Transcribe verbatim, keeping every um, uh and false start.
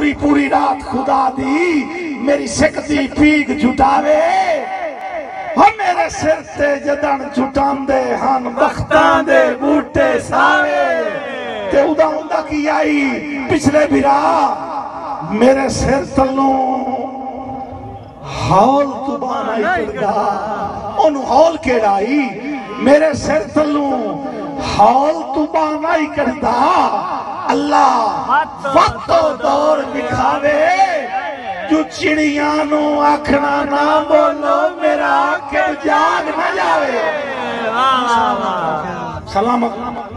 पूरी पूरी रात खुदा दी मेरी शकती पीग जुटावे हम मेरे सिर ते जदन जुटांदे हन बख्तां दे बूटे सावे ते उदा हुंदा की आई पिछले बिरा मेरे सिर तलों हौल तुबान आई करदा ओनु हौल केड़ा आई मेरे सिर तलों हौल तुबान आई करदा अल्लाह वक्तो दौर दिखावे जो चिड़ियां नो आखना ना बोलो मेरा आखिर जाग न जावे सलाम।